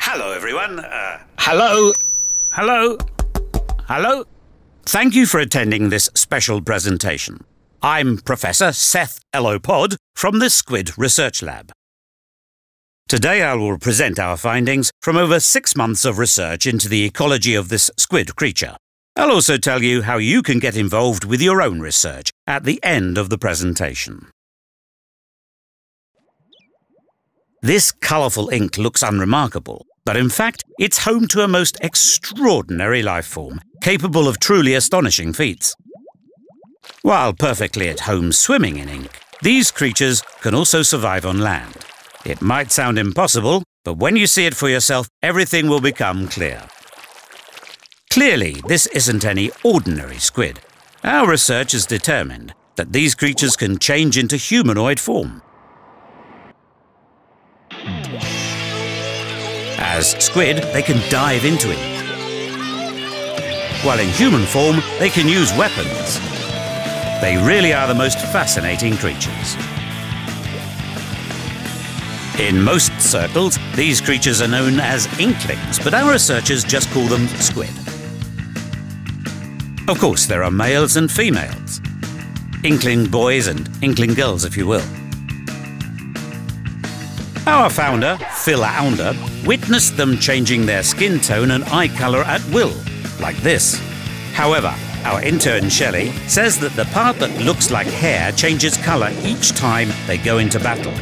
Hello, everyone. Hello. Hello. Hello. Thank you for attending this special presentation. I'm Professor Seth Elopod from the Squid Research Lab. Today I will present our findings from over 6 months of research into the ecology of this squid creature. I'll also tell you how you can get involved with your own research at the end of the presentation. This colourful ink looks unremarkable, but in fact it's home to a most extraordinary life form, capable of truly astonishing feats. While perfectly at home swimming in ink, these creatures can also survive on land. It might sound impossible, but when you see it for yourself, everything will become clear. Clearly, this isn't any ordinary squid. Our research has determined that these creatures can change into humanoid form. As squid, they can dive into it. While in human form, they can use weapons. They really are the most fascinating creatures. In most circles, these creatures are known as inklings, but our researchers just call them squid. Of course, there are males and females. Inkling boys and inkling girls, if you will. Our founder, Phil Aunder, witnessed them changing their skin tone and eye colour at will, like this. However, our intern Shelley says that the part that looks like hair changes colour each time they go into battle.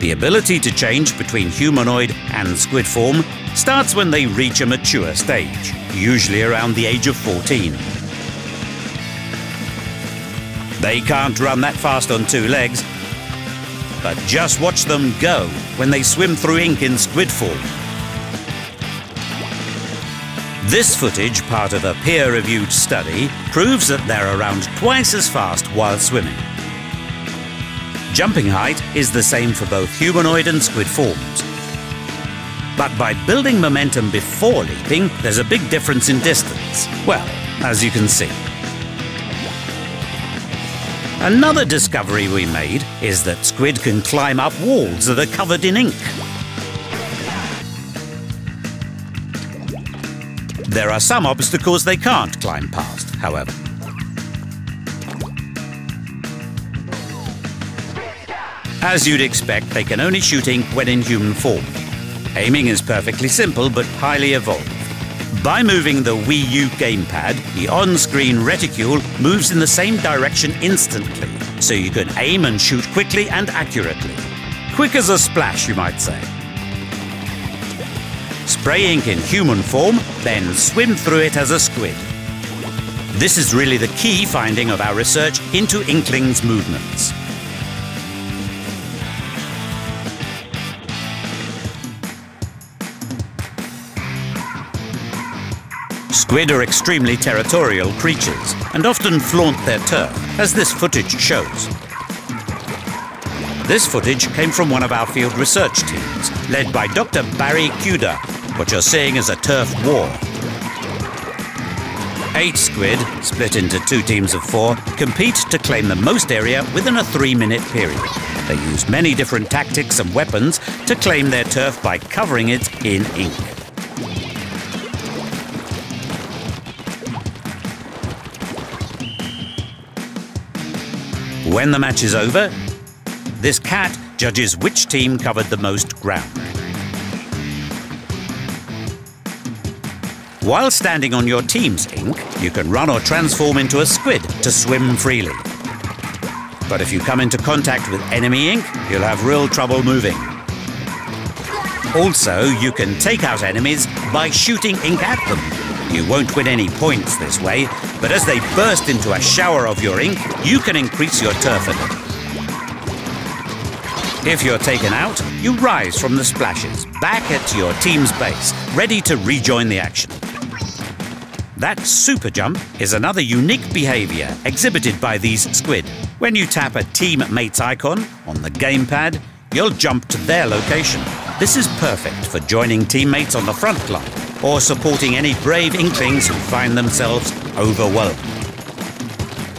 The ability to change between humanoid and squid form starts when they reach a mature stage, usually around the age of 14. They can't run that fast on two legs, but just watch them go when they swim through ink in squid form. This footage, part of a peer-reviewed study, proves that they're around twice as fast while swimming. Jumping height is the same for both humanoid and squid forms. But by building momentum before leaping, there's a big difference in distance. Well, as you can see. Another discovery we made is that squid can climb up walls that are covered in ink. There are some obstacles they can't climb past, however. As you'd expect, they can only shoot ink when in human form. Aiming is perfectly simple but highly evolved. By moving the Wii U gamepad, the on-screen reticule moves in the same direction instantly, so you can aim and shoot quickly and accurately. Quick as a splash, you might say. Spray ink in human form, then swim through it as a squid. This is really the key finding of our research into inklings' movements. Squid are extremely territorial creatures and often flaunt their turf, as this footage shows. This footage came from one of our field research teams, led by Dr. Barry Cuda. What you're seeing is a turf war. 8 squid, split into 2 teams of 4, compete to claim the most area within a 3-minute period. They use many different tactics and weapons to claim their turf by covering it in ink. When the match is over, this cat judges which team covered the most ground. While standing on your team's ink, you can run or transform into a squid to swim freely. But if you come into contact with enemy ink, you'll have real trouble moving. Also, you can take out enemies by shooting ink at them. You won't win any points this way, but as they burst into a shower of your ink, you can increase your turf enough. If you're taken out, you rise from the splashes, back at your team's base, ready to rejoin the action. That super jump is another unique behaviour exhibited by these squid. When you tap a teammate's icon on the gamepad, you'll jump to their location. This is perfect for joining teammates on the front line, or supporting any brave inklings who find themselves overwhelmed.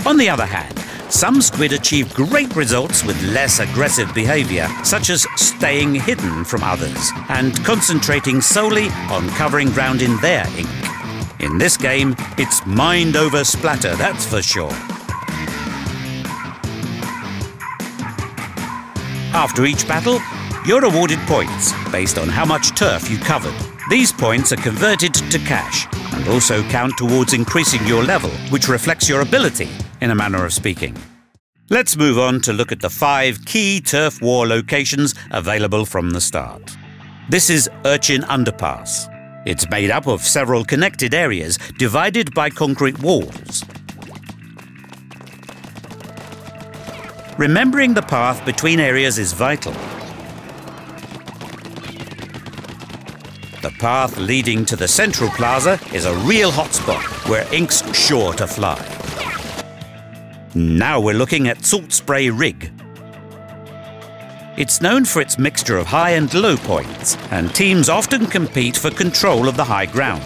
On the other hand, Some squid achieve great results with less aggressive behaviour, such as staying hidden from others and concentrating solely on covering ground in their ink. In this game, it's mind over splatter, that's for sure. After each battle, you're awarded points based on how much turf you covered. These points are converted to cash and also count towards increasing your level, which reflects your ability, in a manner of speaking. Let's move on to look at the 5 key turf war locations available from the start. This is Urchin Underpass. It's made up of several connected areas divided by concrete walls. Remembering the path between areas is vital. The path leading to the central plaza is a real hotspot where ink's sure to fly. Now we're looking at Salt Spray Rig. It's known for its mixture of high and low points, and teams often compete for control of the high ground.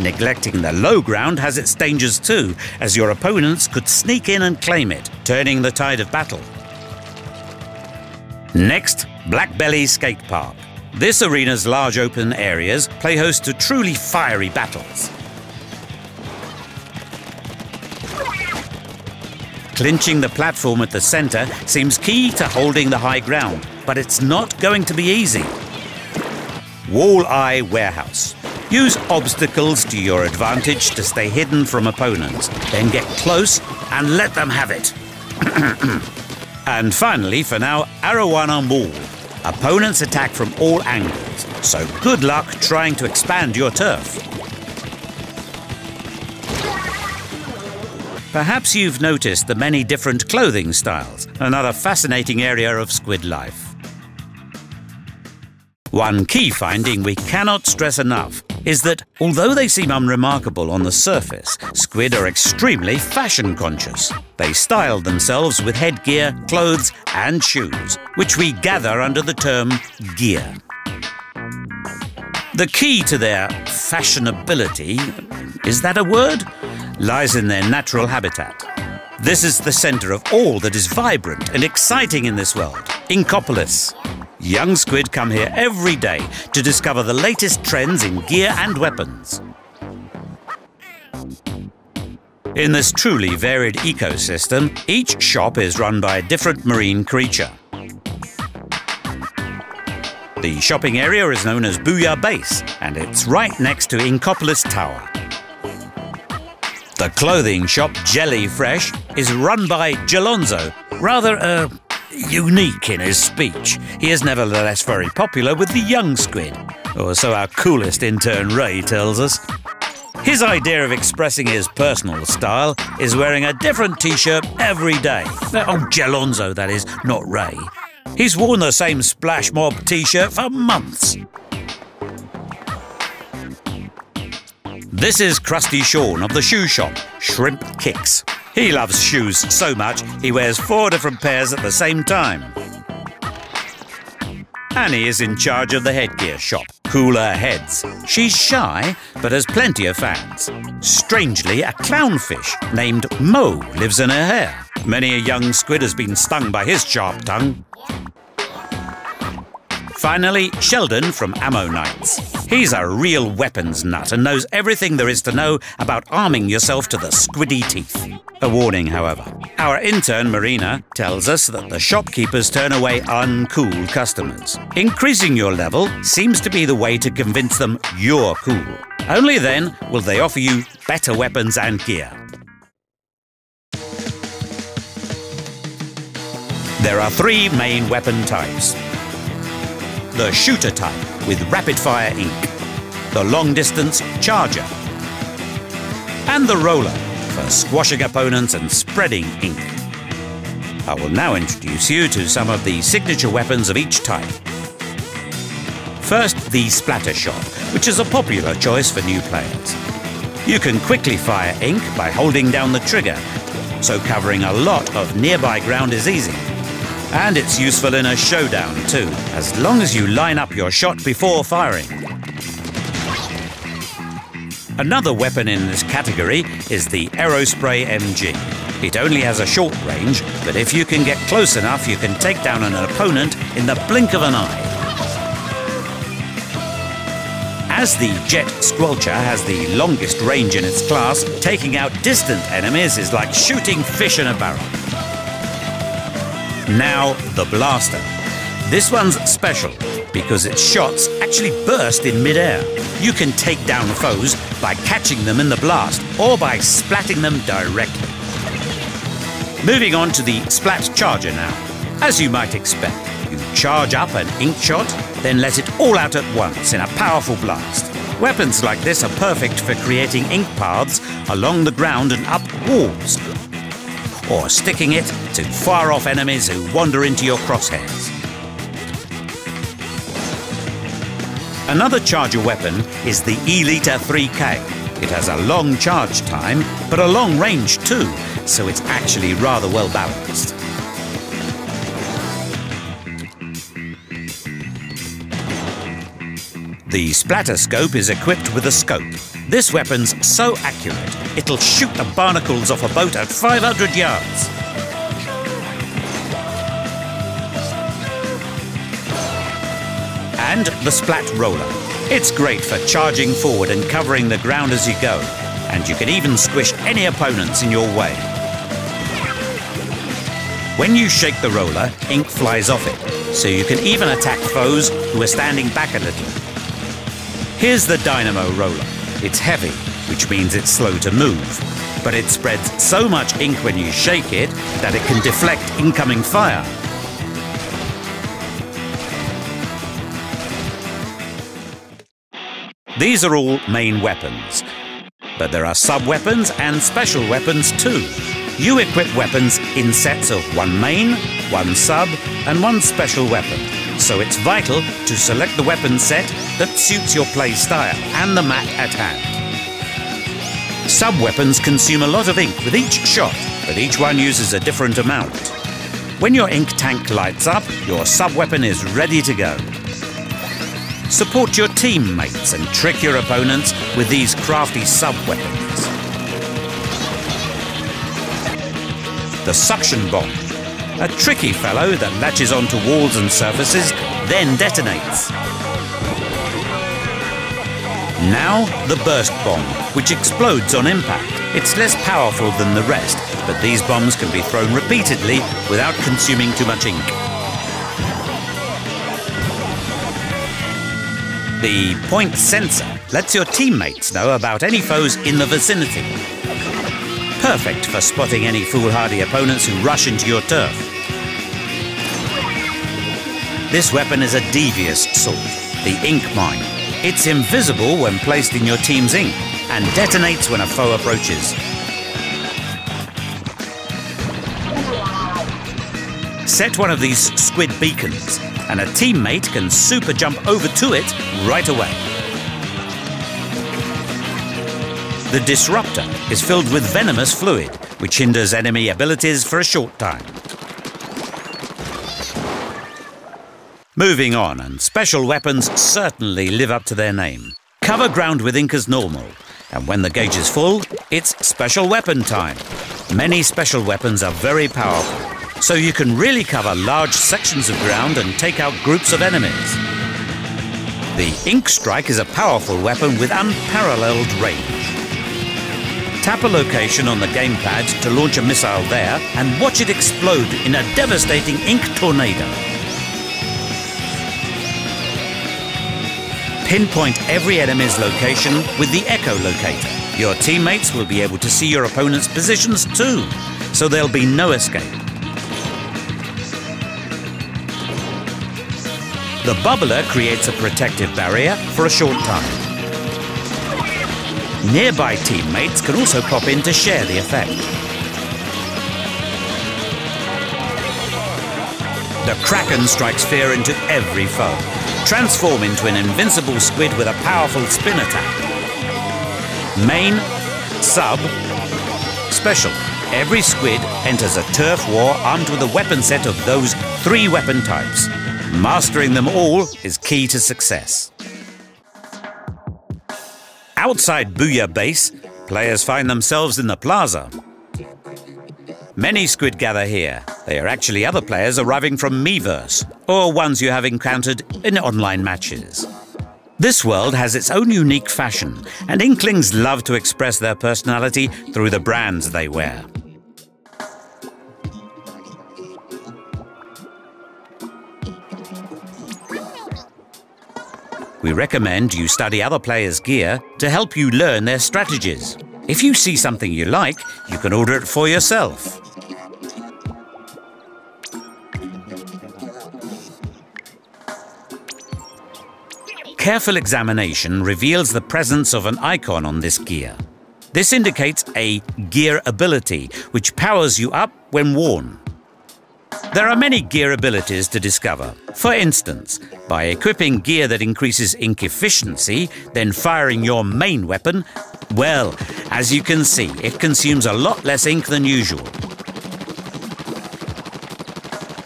Neglecting the low ground has its dangers too, as your opponents could sneak in and claim it, turning the tide of battle. Next, Blackbelly Skate Park. This arena's large open areas play host to truly fiery battles. Clinching the platform at the centre seems key to holding the high ground, but it's not going to be easy. Walleye Warehouse. Use obstacles to your advantage to stay hidden from opponents, then get close and let them have it. And finally, for now, Arowana Mall. Opponents attack from all angles, so good luck trying to expand your turf. Perhaps you've noticed the many different clothing styles, another fascinating area of squid life. One key finding we cannot stress enough is that, although they seem unremarkable on the surface, squid are extremely fashion conscious. They style themselves with headgear, clothes and shoes, which we gather under the term gear. The key to their fashionability, is that a word? Lies in their natural habitat. This is the centre of all that is vibrant and exciting in this world, Inkopolis. Young squid come here every day to discover the latest trends in gear and weapons. In this truly varied ecosystem, each shop is run by a different marine creature. The shopping area is known as Booyah Base, and it's right next to Inkopolis Tower. The clothing shop Jelly Fresh is run by Jalonzo, rather unique in his speech. He is nevertheless very popular with the young squid, or so our coolest intern Ray tells us. His idea of expressing his personal style is wearing a different t-shirt every day. Oh, Jalonzo, that is, not Ray. He's worn the same Splash Mob t-shirt for months. This is Krusty Shawn of the shoe shop, Shrimp Kicks. He loves shoes so much, he wears 4 different pairs at the same time. Annie is in charge of the headgear shop, Cooler Heads. She's shy, but has plenty of fans. Strangely, a clownfish named Mo lives in her hair. Many a young squid has been stung by his sharp tongue. Finally, Sheldon from Ammonites. He's a real weapons nut and knows everything there is to know about arming yourself to the squiddy teeth. A warning, however. Our intern, Marina, tells us that the shopkeepers turn away uncool customers. Increasing your level seems to be the way to convince them you're cool. Only then will they offer you better weapons and gear. There are 3 main weapon types. The shooter type with rapid-fire ink, the long-distance charger, and the roller for squashing opponents and spreading ink. I will now introduce you to some of the signature weapons of each type. First, the splatter shot, which is a popular choice for new players. You can quickly fire ink by holding down the trigger, so covering a lot of nearby ground is easy. And it's useful in a showdown too, as long as you line up your shot before firing. Another weapon in this category is the Aerospray MG. It only has a short range, but if you can get close enough, you can take down an opponent in the blink of an eye. As the Jet Squelcher has the longest range in its class, taking out distant enemies is like shooting fish in a barrel. Now, the Blaster. This one's special because its shots actually burst in mid-air. You can take down foes by catching them in the blast or by splatting them directly. Moving on to the Splat Charger now. As you might expect, you charge up an ink shot, then let it all out at once in a powerful blast. Weapons like this are perfect for creating ink paths along the ground and up walls, or sticking it to far-off enemies who wander into your crosshairs. Another charger weapon is the E-Liter 3K. It has a long charge time, but a long range too, so it's actually rather well balanced. The Splatterscope is equipped with a scope. This weapon's so accurate, it'll shoot the barnacles off a boat at 500 yards. And the Splat Roller. It's great for charging forward and covering the ground as you go, and you can even squish any opponents in your way. When you shake the roller, ink flies off it, so you can even attack foes who are standing back a little. Here's the Dynamo Roller. It's heavy, which means it's slow to move, but it spreads so much ink when you shake it that it can deflect incoming fire. These are all main weapons, but there are sub-weapons and special weapons too. You equip weapons in sets of one main, one sub, and one special weapon, so it's vital to select the weapon set that suits your play style and the map at hand. Sub-weapons consume a lot of ink with each shot, but each one uses a different amount. When your ink tank lights up, your sub-weapon is ready to go. Support your teammates and trick your opponents with these crafty sub-weapons. The Suction Bomb. A tricky fellow that latches onto walls and surfaces, then detonates. Now, the Burst Bomb, which explodes on impact. It's less powerful than the rest, but these bombs can be thrown repeatedly without consuming too much ink. The Point Sensor lets your teammates know about any foes in the vicinity. Perfect for spotting any foolhardy opponents who rush into your turf. This weapon is a devious sort, the Ink Mine. It's invisible when placed in your team's ink and detonates when a foe approaches. Set one of these squid beacons, and a teammate can super jump over to it right away. The Disruptor is filled with venomous fluid, which hinders enemy abilities for a short time. Moving on, and special weapons certainly live up to their name. Cover ground with ink as normal, and when the gauge is full, it's special weapon time. Many special weapons are very powerful, so you can really cover large sections of ground and take out groups of enemies. The Ink Strike is a powerful weapon with unparalleled range. Tap a location on the gamepad to launch a missile there and watch it explode in a devastating ink tornado. Pinpoint every enemy's location with the echolocator. Your teammates will be able to see your opponent's positions too, so there'll be no escape. The bubbler creates a protective barrier for a short time. Nearby teammates can also pop in to share the effect. The Kraken strikes fear into every foe. Transform into an invincible squid with a powerful spin attack. Main, sub, special. Every squid enters a turf war armed with a weapon set of those three weapon types. Mastering them all is key to success. Outside Booyah Base, players find themselves in the plaza. Many squid gather here. They are actually other players arriving from Miiverse, or ones you have encountered in online matches. This world has its own unique fashion, and Inklings love to express their personality through the brands they wear. We recommend you study other players' gear to help you learn their strategies. If you see something you like, you can order it for yourself. Careful examination reveals the presence of an icon on this gear. This indicates a gear ability, which powers you up when worn. There are many gear abilities to discover. For instance, by equipping gear that increases ink efficiency, then firing your main weapon, well, as you can see, it consumes a lot less ink than usual.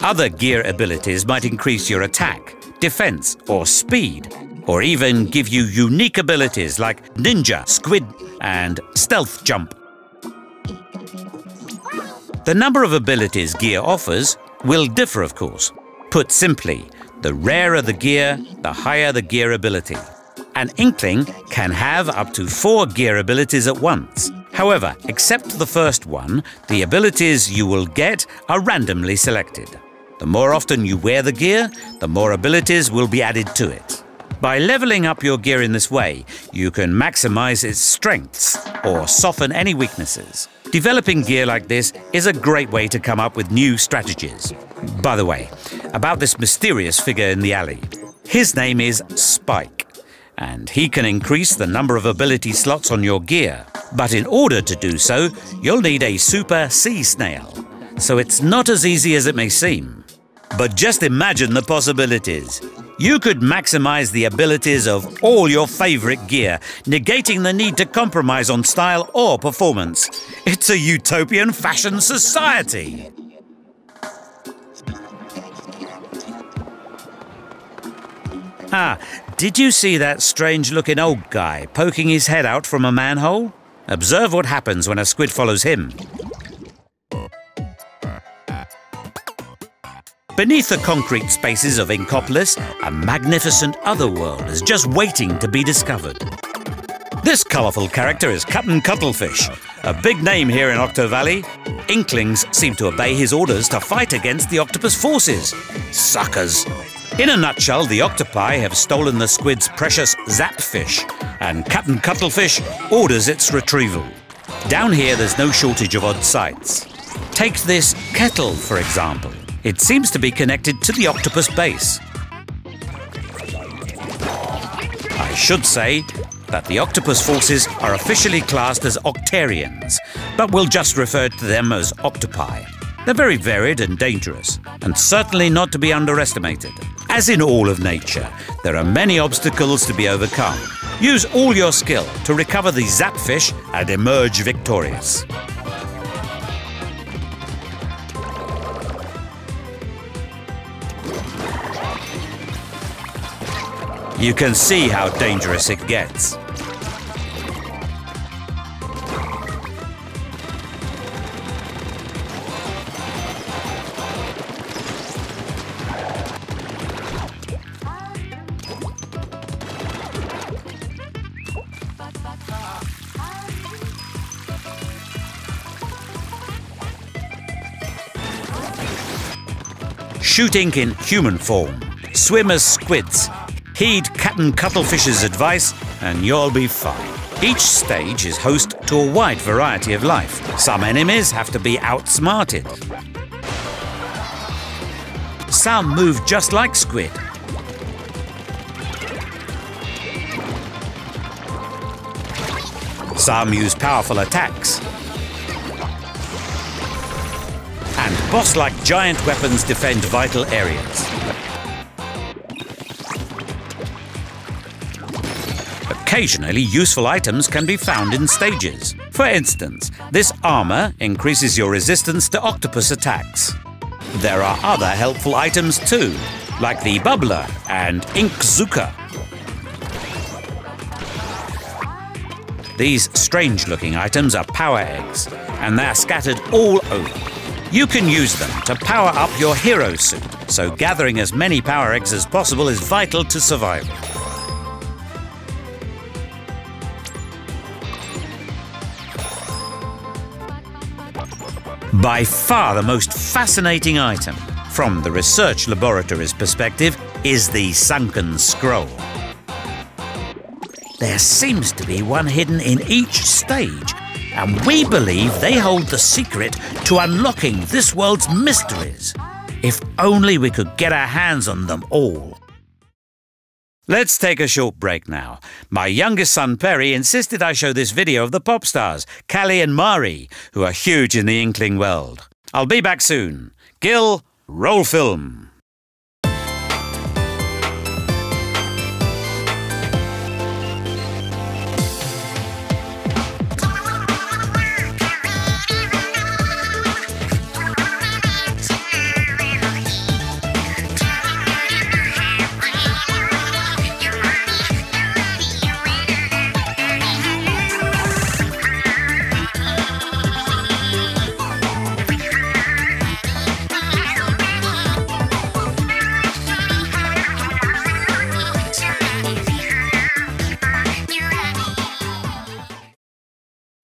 Other gear abilities might increase your attack, defense, or speed, or even give you unique abilities like Ninja, Squid, and Stealth Jump. The number of abilities gear offers will differ, of course. Put simply, the rarer the gear, the higher the gear ability. An Inkling can have up to 4 gear abilities at once. However, except the first one, the abilities you will get are randomly selected. The more often you wear the gear, the more abilities will be added to it. By leveling up your gear in this way, you can maximize its strengths or soften any weaknesses. Developing gear like this is a great way to come up with new strategies. By the way, about this mysterious figure in the alley. His name is Spike, and he can increase the number of ability slots on your gear. But in order to do so, you'll need a super sea snail. So it's not as easy as it may seem. But just imagine the possibilities. You could maximize the abilities of all your favorite gear, negating the need to compromise on style or performance. It's a utopian fashion society! Ah, did you see that strange-looking old guy poking his head out from a manhole? Observe what happens when a squid follows him. Beneath the concrete spaces of Inkopolis, a magnificent otherworld is just waiting to be discovered. This colourful character is Cap'n Cuttlefish, a big name here in Octo Valley. Inklings seem to obey his orders to fight against the octopus forces. Suckers! In a nutshell, the octopi have stolen the squid's precious zapfish, and Cap'n Cuttlefish orders its retrieval. Down here, there's no shortage of odd sights. Take this kettle, for example. It seems to be connected to the octopus base. I should say that the octopus forces are officially classed as Octarians, but we'll just refer to them as octopi. They're very varied and dangerous, and certainly not to be underestimated. As in all of nature, there are many obstacles to be overcome. Use all your skill to recover the zapfish and emerge victorious. You can see how dangerous it gets. Shoot ink in human form. Swim as squids. Heed Cap'n Cuttlefish's advice, and you'll be fine. Each stage is host to a wide variety of life. Some enemies have to be outsmarted. Some move just like squid. Some use powerful attacks. And boss-like giant weapons defend vital areas. Occasionally, useful items can be found in stages. For instance, this armor increases your resistance to octopus attacks. There are other helpful items too, like the bubbler and ink zuka. These strange-looking items are power eggs, and they're scattered all over. You can use them to power up your hero suit, so gathering as many power eggs as possible is vital to survival. By far the most fascinating item, from the research laboratory's perspective, is the sunken scroll. There seems to be one hidden in each stage, and we believe they hold the secret to unlocking this world's mysteries. If only we could get our hands on them all. Let's take a short break now. My youngest son Perry insisted I show this video of the pop stars, Callie and Mari, who are huge in the Inkling world. I'll be back soon. Gil, roll film.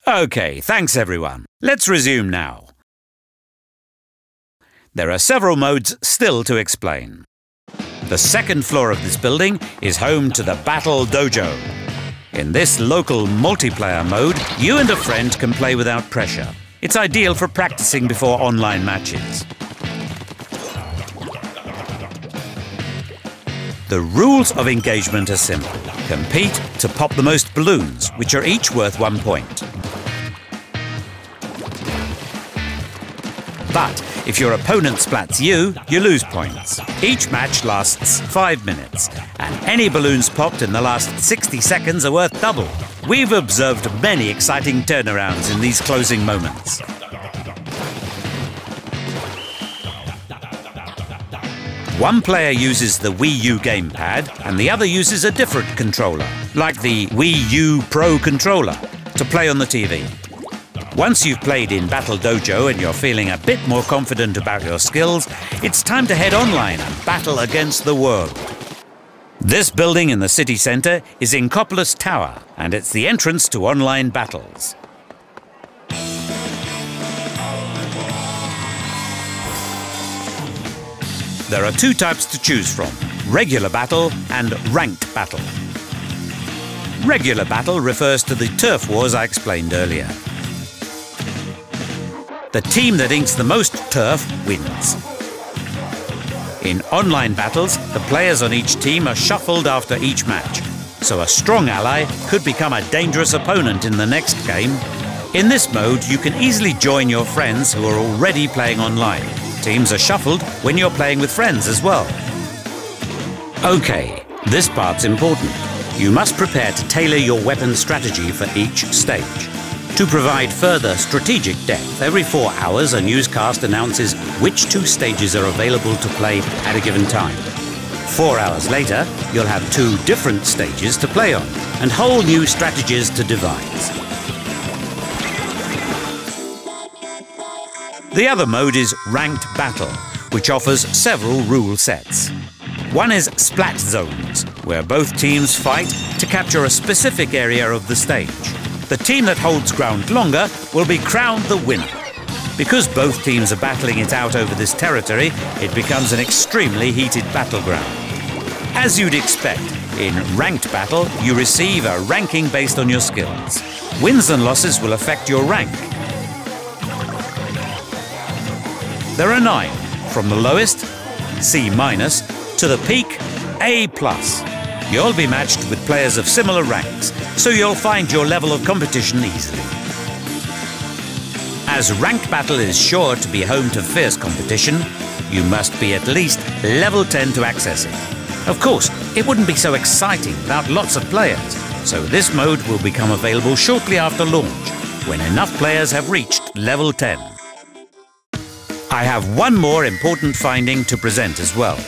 OK, thanks everyone. Let's resume now. There are several modes still to explain. The second floor of this building is home to the Battle Dojo. In this local multiplayer mode, you and a friend can play without pressure. It's ideal for practicing before online matches. The rules of engagement are simple. Compete to pop the most balloons, which are each worth 1 point. But if your opponent splats you, you lose points. Each match lasts 5 minutes, and any balloons popped in the last 60 seconds are worth double. We've observed many exciting turnarounds in these closing moments. One player uses the Wii U gamepad, and the other uses a different controller, like the Wii U Pro controller, to play on the TV. Once you've played in Battle Dojo and you're feeling a bit more confident about your skills, it's time to head online and battle against the world. This building in the city centre is Inkopolis Tower, and it's the entrance to online battles. There are 2 types to choose from, regular battle and ranked battle. Regular battle refers to the turf wars I explained earlier. The team that inks the most turf wins. In online battles, the players on each team are shuffled after each match, so a strong ally could become a dangerous opponent in the next game. In this mode, you can easily join your friends who are already playing online. Teams are shuffled when you're playing with friends as well. Okay, this part's important. You must prepare to tailor your weapon strategy for each stage. To provide further strategic depth, every 4 hours a newscast announces which 2 stages are available to play at a given time. 4 hours later, you'll have 2 different stages to play on, and whole new strategies to devise. The other mode is Ranked Battle, which offers several rule sets. One is Splat Zones, where both teams fight to capture a specific area of the stage. The team that holds ground longer will be crowned the winner. Because both teams are battling it out over this territory, it becomes an extremely heated battleground. As you'd expect, in ranked battle, you receive a ranking based on your skills. Wins and losses will affect your rank. There are 9, from the lowest, C-, to the peak, A+. You'll be matched with players of similar ranks, so you'll find your level of competition easily. As ranked battle is sure to be home to fierce competition, you must be at least level 10 to access it. Of course, it wouldn't be so exciting without lots of players, so this mode will become available shortly after launch, when enough players have reached level 10. I have one more important finding to present as well.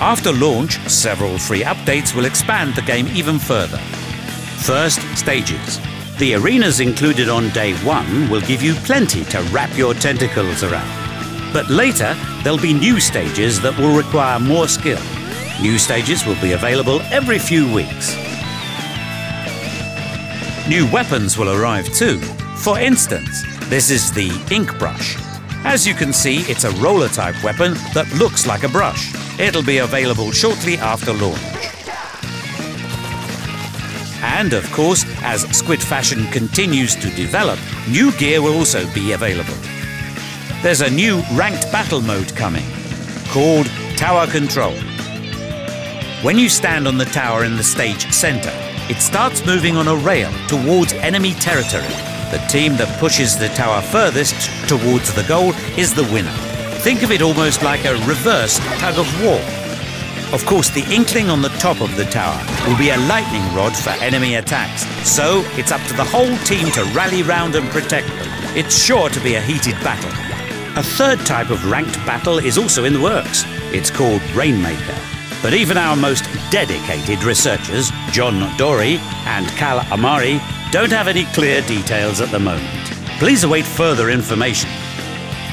After launch, several free updates will expand the game even further. First, stages. The arenas included on day one will give you plenty to wrap your tentacles around. But later, there'll be new stages that will require more skill. New stages will be available every few weeks. New weapons will arrive too. For instance, this is the ink brush. As you can see, it's a roller-type weapon that looks like a brush. It'll be available shortly after launch. And of course, as squid fashion continues to develop, new gear will also be available. There's a new ranked battle mode coming, called Tower Control. When you stand on the tower in the stage center, it starts moving on a rail towards enemy territory. The team that pushes the tower furthest towards the goal is the winner. Think of it almost like a reverse tug of war. Of course, the inkling on the top of the tower will be a lightning rod for enemy attacks, so it's up to the whole team to rally round and protect them. It's sure to be a heated battle. A third type of ranked battle is also in the works. It's called Rainmaker. But even our most dedicated researchers, John Dory and Cal Amari, don't have any clear details at the moment. Please await further information.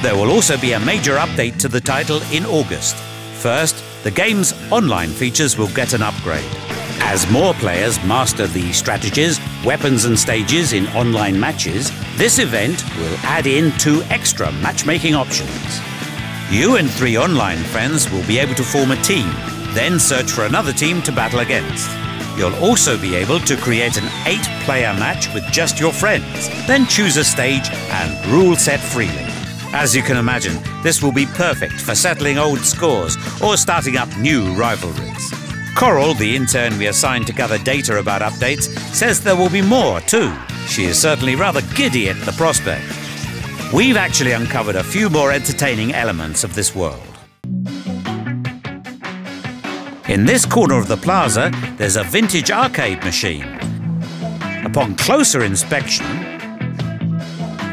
There will also be a major update to the title in August. First, the game's online features will get an upgrade. As more players master the strategies, weapons and stages in online matches, this event will add in 2 extra matchmaking options. You and 3 online friends will be able to form a team, then search for another team to battle against. You'll also be able to create an 8-player match with just your friends, then choose a stage and rule set freely. As you can imagine, this will be perfect for settling old scores or starting up new rivalries. Coral, the intern we assigned to gather data about updates, says there will be more too. She is certainly rather giddy at the prospect. We've actually uncovered a few more entertaining elements of this world. In this corner of the plaza, there's a vintage arcade machine. Upon closer inspection,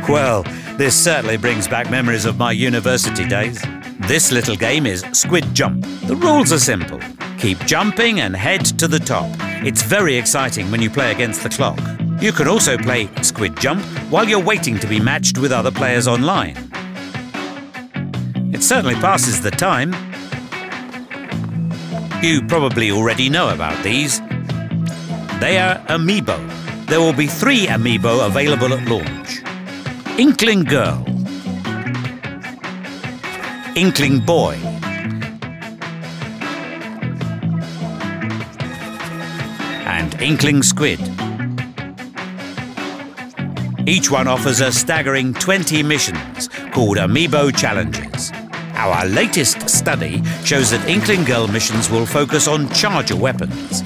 well, this certainly brings back memories of my university days. This little game is Squid Jump. The rules are simple. Keep jumping and head to the top. It's very exciting when you play against the clock. You can also play Squid Jump while you're waiting to be matched with other players online. It certainly passes the time. You probably already know about these. They are amiibo. There will be 3 amiibo available at launch. Inkling Girl, Inkling Boy, and Inkling Squid. Each one offers a staggering 20 missions called Amiibo Challenges. Our latest study shows that Inkling Girl missions will focus on charger weapons.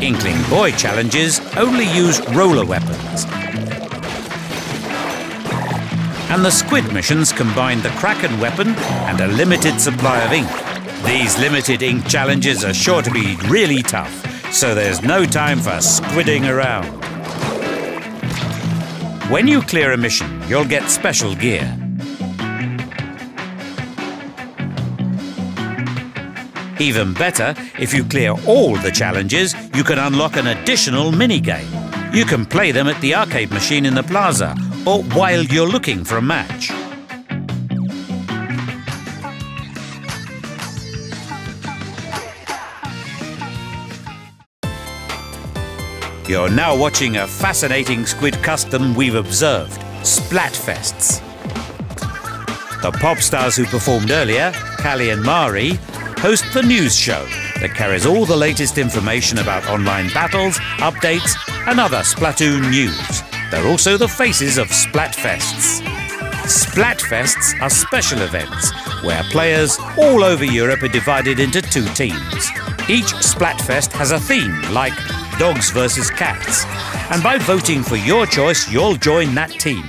Inkling Boy challenges only use roller weapons. And the Squid missions combine the Kraken weapon and a limited supply of ink. These limited ink challenges are sure to be really tough, so there's no time for squidding around. When you clear a mission, you'll get special gear. Even better, if you clear all the challenges, you can unlock an additional minigame. You can play them at the arcade machine in the plaza, or while you're looking for a match. You're now watching a fascinating squid custom we've observed, Splatfests. The pop stars who performed earlier, Callie and Mari, host the news show that carries all the latest information about online battles, updates, and other Splatoon news. They're also the faces of Splatfests. Splatfests are special events where players all over Europe are divided into 2 teams. Each Splatfest has a theme, like dogs versus cats. And by voting for your choice, you'll join that team.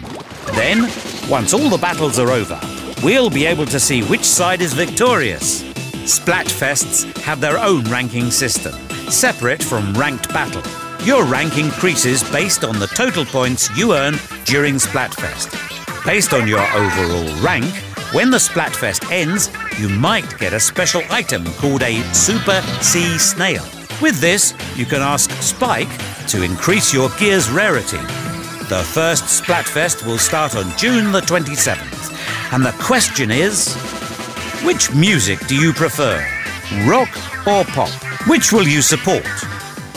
Then, once all the battles are over, we'll be able to see which side is victorious. Splatfests have their own ranking system, separate from ranked battle. Your rank increases based on the total points you earn during Splatfest. Based on your overall rank, when the Splatfest ends, you might get a special item called a Super Sea Snail. With this, you can ask Spike to increase your gear's rarity. The first Splatfest will start on June the 27th. And the question is, which music do you prefer? Rock or pop? Which will you support?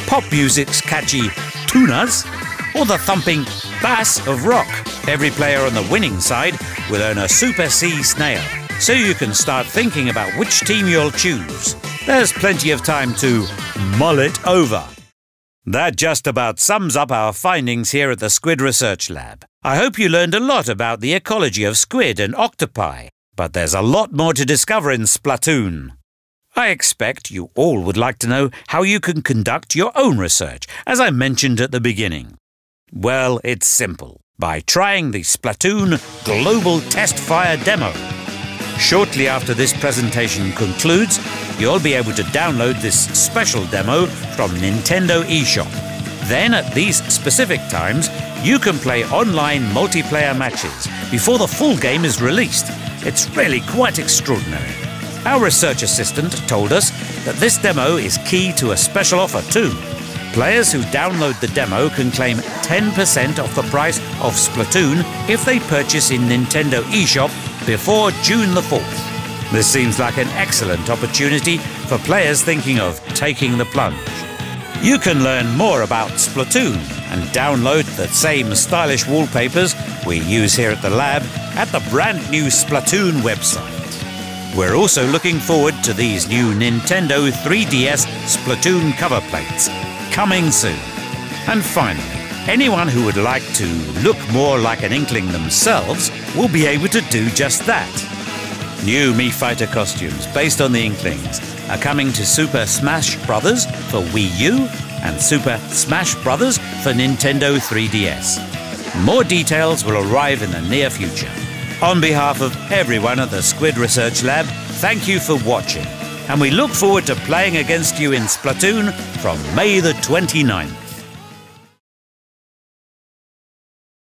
Pop music's catchy tunas or the thumping bass of rock? Every player on the winning side will earn a Super C snail, so you can start thinking about which team you'll choose. There's plenty of time to mull it over. That just about sums up our findings here at the Squid Research Lab. I hope you learned a lot about the ecology of squid and octopi, but there's a lot more to discover in Splatoon. I expect you all would like to know how you can conduct your own research, as I mentioned at the beginning. Well, it's simple, by trying the Splatoon Global Test Fire Demo. Shortly after this presentation concludes, you'll be able to download this special demo from Nintendo eShop. Then, at these specific times, you can play online multiplayer matches before the full game is released. It's really quite extraordinary. Our research assistant told us that this demo is key to a special offer too. Players who download the demo can claim 10% off the price of Splatoon if they purchase in Nintendo eShop before June the 4th. This seems like an excellent opportunity for players thinking of taking the plunge. You can learn more about Splatoon and download the same stylish wallpapers we use here at the lab at the brand new Splatoon website. We're also looking forward to these new Nintendo 3DS Splatoon cover plates, coming soon. And finally, anyone who would like to look more like an Inkling themselves will be able to do just that. New Mii Fighter costumes based on the Inklings are coming to Super Smash Bros. For Wii U and Super Smash Bros. For Nintendo 3DS. More details will arrive in the near future. On behalf of everyone at the Squid Research Lab, thank you for watching, and we look forward to playing against you in Splatoon from May the 29th.